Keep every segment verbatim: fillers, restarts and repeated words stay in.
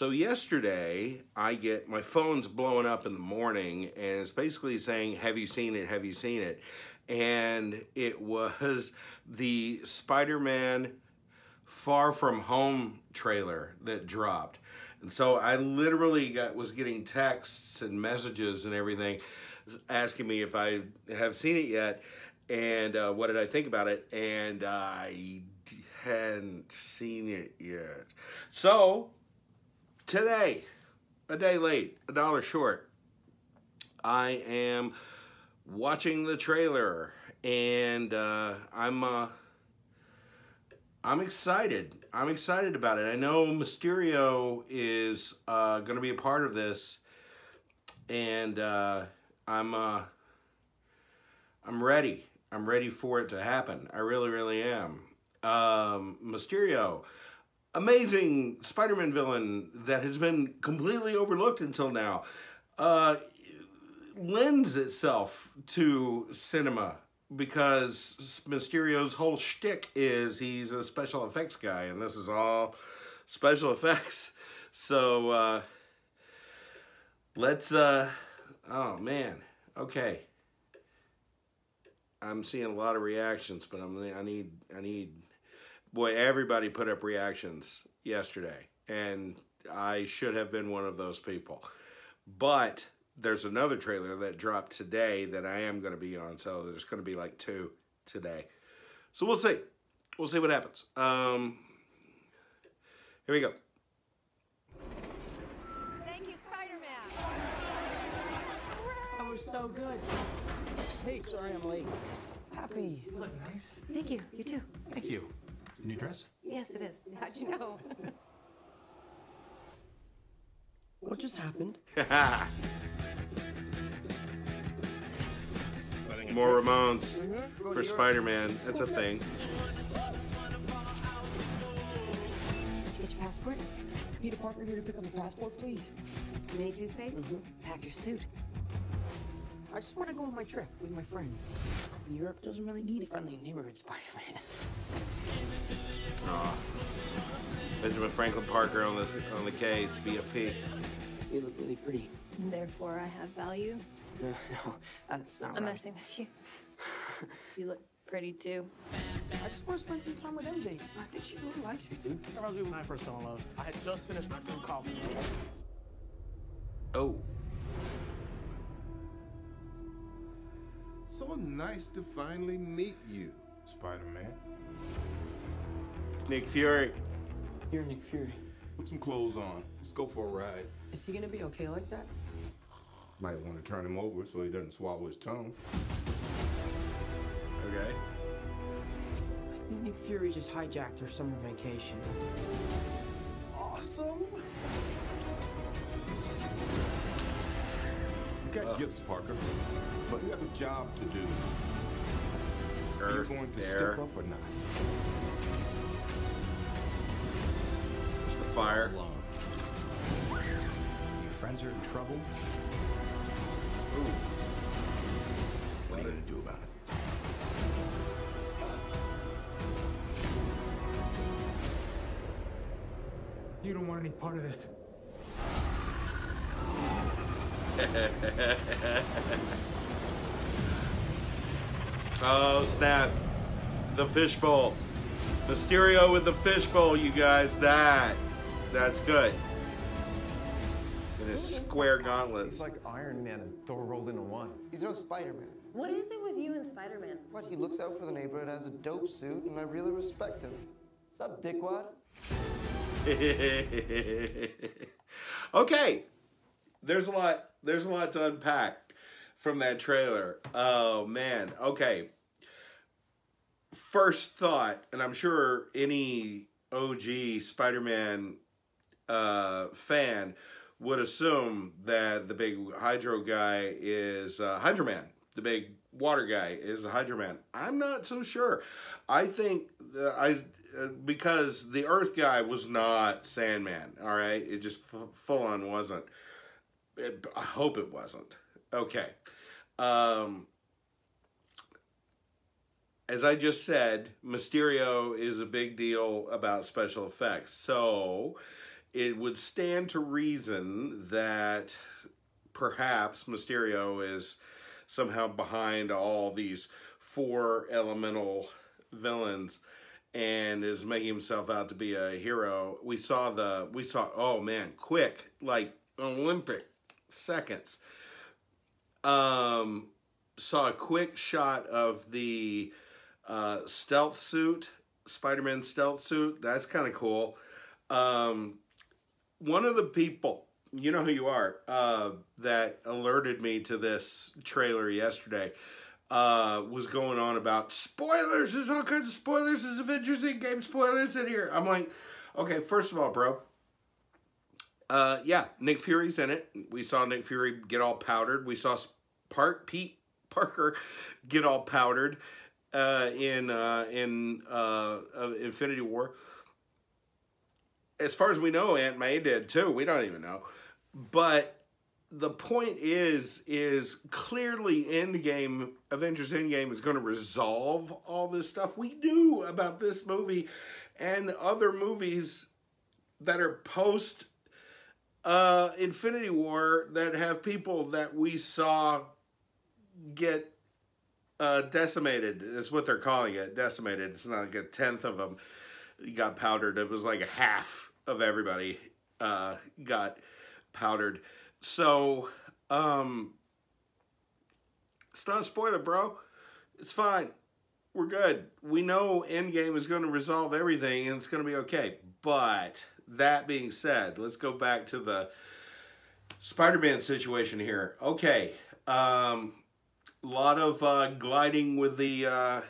So yesterday, I get, my phone's blowing up in the morning, and it's basically saying, have you seen it, have you seen it? And it was the Spider-Man Far From Home trailer that dropped. And so I literally got, was getting texts and messages and everything asking me if I have seen it yet, and uh, what did I think about it, and I hadn't seen it yet. So today, a day late, a dollar short, I am watching the trailer, and uh, I'm uh, I'm excited. I'm excited about it. I know Mysterio is uh, going to be a part of this, and uh, I'm uh, I'm ready. I'm ready for it to happen. I really, really am. Um, Mysterio. Amazing Spider-Man villain that has been completely overlooked until now, uh, lends itself to cinema because Mysterio's whole shtick is he's a special effects guy, and this is all special effects. So uh, let's, uh, oh man, okay. I'm seeing a lot of reactions, but I'm, I need, I need, boy, everybody put up reactions yesterday, and I should have been one of those people. But there's another trailer that dropped today that I am going to be on, so there's going to be like two today. So we'll see. We'll see what happens. Um, here we go. Thank you, Spider-Man. That was so good. Hey, sorry I'm late. Happy. You look nice. Thank you. You too. Thank you. New dress? Yes, it is. How'd you know? What just happened? More Ramones mm-hmm. for Spider-Man. That's a thing. Did you get your passport? Peter Parker here to pick up the passport, please. You need toothpaste? Mm-hmm. Pack your suit. I just want to go on my trip with my friends. Europe doesn't really need a friendly neighborhood Spider-Man. Aw. Benjamin Franklin Parker on the, on the case, B F P. You look really pretty. Therefore, I have value. No, no, that's not I'm right. I'm messing with you. You look pretty, too. I just want to spend some time with M J. I think she really likes me, too. That reminds me when I first fell in love. I had just finished my phone call. Oh. So nice to finally meet you, Spider-Man. Nick Fury. You're Nick Fury. Put some clothes on. Let's go for a ride. Is he gonna be okay like that? Might want to turn him over so he doesn't swallow his tongue. Okay. I think Nick Fury just hijacked her summer vacation. Awesome. You got uh, gifts, Parker, but you have a job to do. Are you going to step up or not? It's the fire. Your friends are in trouble. Ooh. What are you going to do about it? You don't want any part of this. Oh snap, the fishbowl. Mysterio with the fishbowl, you guys. That that's good. And his square gauntlets. He's like Iron Man and Thor rolled into one. He's no Spider-Man. What is it with you and Spider-Man? What, he looks out for the neighborhood, has a dope suit, and I really respect him. What's up, dickwad? Okay. There's a lot, there's a lot to unpack from that trailer. Oh man, okay. First thought, and I'm sure any O G Spider-Man uh, fan would assume that the big Hydro guy is uh, Hydro-Man. The big water guy is the Hydro-Man. I'm not so sure. I think, the, I uh, because the Earth guy was not Sandman, all right? It just f full on wasn't. I hope it wasn't. Okay. Um, as I just said, Mysterio is a big deal about special effects. So it would stand to reason that perhaps Mysterio is somehow behind all these four elemental villains and is making himself out to be a hero. We saw the, we saw, oh man, quick, like Olympic seconds. Um, saw a quick shot of the uh, stealth suit, Spider-Man stealth suit. That's kind of cool. Um, one of the people, you know who you are, uh, that alerted me to this trailer yesterday, Uh, was going on about spoilers. There's all kinds of spoilers. There's Avengers Endgame spoilers in here. I'm like, okay, first of all, bro. Uh, yeah, Nick Fury's in it. We saw Nick Fury get all powdered. We saw part Pete Parker get all powdered uh, in uh, in uh, uh, Infinity War. As far as we know, Aunt May did too. We don't even know, but. The point is, is clearly Endgame, Avengers Endgame is going to resolve all this stuff we knew about this movie and other movies that are post uh, Infinity War that have people that we saw get uh, decimated. That's what they're calling it, decimated. It's not like a tenth of them got powdered. It was like a half of everybody uh, got powdered. So, um, it's not a spoiler, bro. It's fine. We're good. We know Endgame is going to resolve everything and it's going to be okay. But that being said, let's go back to the Spider-Man situation here. Okay. Um, a lot of, uh, gliding with the, uh,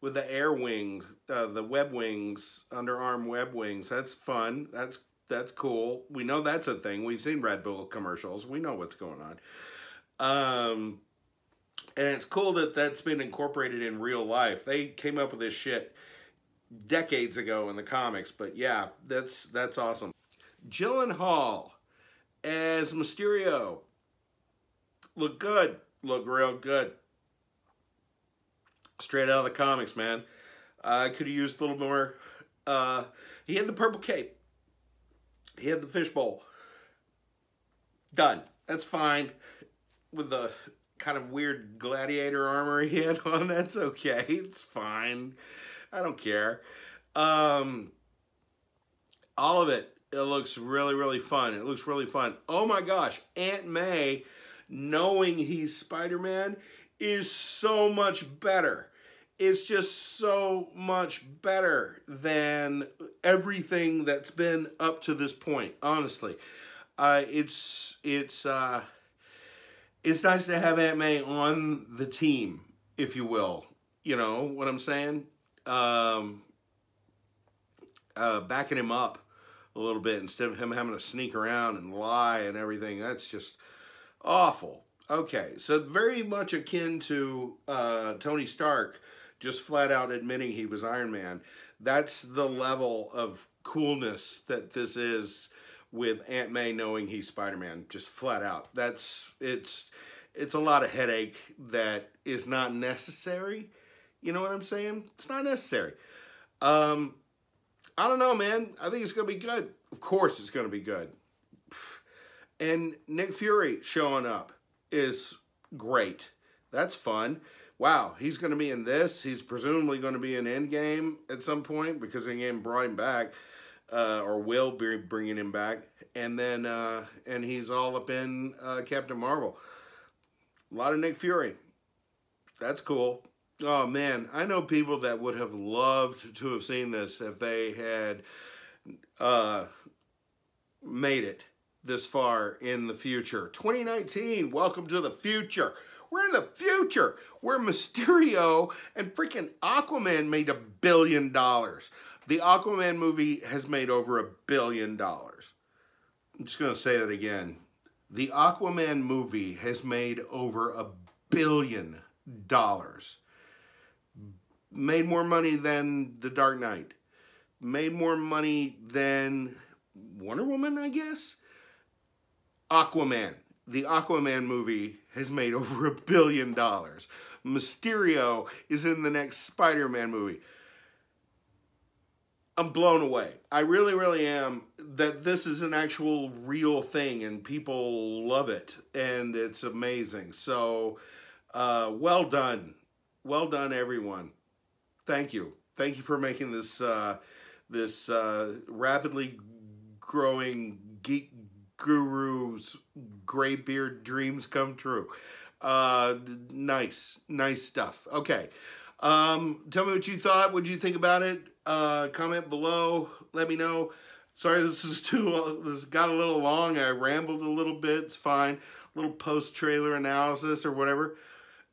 with the air wings, uh, the web wings, underarm web wings. That's fun. That's That's cool. We know that's a thing. We've seen Red Bull commercials. We know what's going on. Um, and it's cool that that's been incorporated in real life. They came up with this shit decades ago in the comics. But yeah, that's that's awesome. Gyllenhaal as Mysterio. Look good. Look real good. Straight out of the comics, man. I uh, could have used a little more. Uh, he had the purple cape. He had the fishbowl. Done. That's fine. With the kind of weird gladiator armor he had on, that's okay. It's fine. I don't care. Um, all of it, it looks really, really fun. It looks really fun. Oh my gosh, Aunt May, knowing he's Spider-Man, is so much better. It's just so much better than everything that's been up to this point. Honestly, uh, it's it's uh, it's nice to have Aunt May on the team, if you will. You know what I'm saying? Um, uh, backing him up a little bit instead of him having to sneak around and lie and everything. That's just awful. Okay, so very much akin to uh, Tony Stark. Just flat out admitting he was Iron Man. That's the level of coolness that this is with Aunt May knowing he's Spider-Man, just flat out. That's, it's, it's a lot of headache that is not necessary. You know what I'm saying? It's not necessary. Um, I don't know, man. I think it's going to be good. Of course it's going to be good. And Nick Fury showing up is great. That's fun. Wow, he's going to be in this. He's presumably going to be in Endgame at some point because Endgame brought him back, uh, or will be bringing him back. And then, uh, and he's all up in uh, Captain Marvel. A lot of Nick Fury. That's cool. Oh man, I know people that would have loved to have seen this if they had uh, made it this far in the future. twenty nineteen, welcome to the future. We're in the future where Mysterio and freaking Aquaman made a billion dollars. The Aquaman movie has made over a billion dollars. I'm just going to say that again. The Aquaman movie has made over a billion dollars. Made more money than The Dark Knight. Made more money than Wonder Woman, I guess? Aquaman. The Aquaman movie has made over a billion dollars. Mysterio is in the next Spider-Man movie. I'm blown away. I really, really am, that this is an actual real thing and people love it and it's amazing. So uh, well done. Well done, everyone. Thank you. Thank you for making this uh, this uh, rapidly growing geek guru's gray beard dreams come true. Uh, nice, nice stuff. Okay. Um, tell me what you thought. What did you think about it? Uh, comment below. Let me know. Sorry, this is too long. This got a little long. I rambled a little bit. It's fine. A little post-trailer analysis or whatever.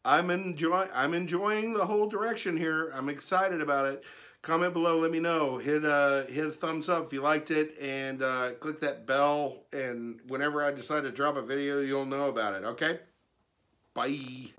I'm enjoying, I'm enjoying the whole direction here. I'm excited about it. Comment below. Let me know. Hit a, hit a thumbs up if you liked it. And uh, click that bell. And whenever I decide to drop a video, you'll know about it. Okay? Bye.